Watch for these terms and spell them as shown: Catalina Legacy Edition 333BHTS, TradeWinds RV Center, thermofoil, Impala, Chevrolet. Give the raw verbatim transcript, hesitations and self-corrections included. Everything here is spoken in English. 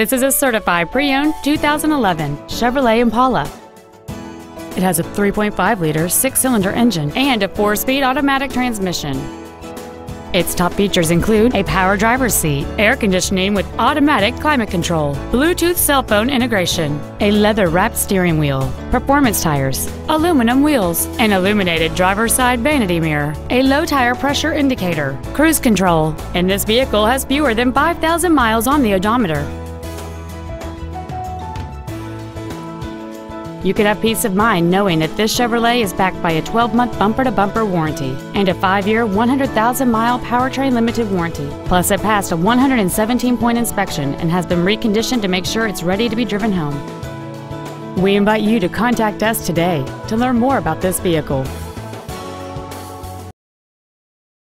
This is a certified pre-owned two thousand eleven Chevrolet Impala. It has a three point five liter six-cylinder engine and a four-speed automatic transmission. Its top features include a power driver's seat, air conditioning with automatic climate control, Bluetooth cell phone integration, a leather-wrapped steering wheel, performance tires, aluminum wheels, an illuminated driver's side vanity mirror, a low tire pressure indicator, cruise control, and this vehicle has fewer than five thousand miles on the odometer. You could have peace of mind knowing that this Chevrolet is backed by a twelve month bumper-to-bumper warranty and a five year, one hundred thousand mile powertrain limited warranty. Plus, it passed a one hundred seventeen point inspection and has been reconditioned to make sure it's ready to be driven home. We invite you to contact us today to learn more about this vehicle.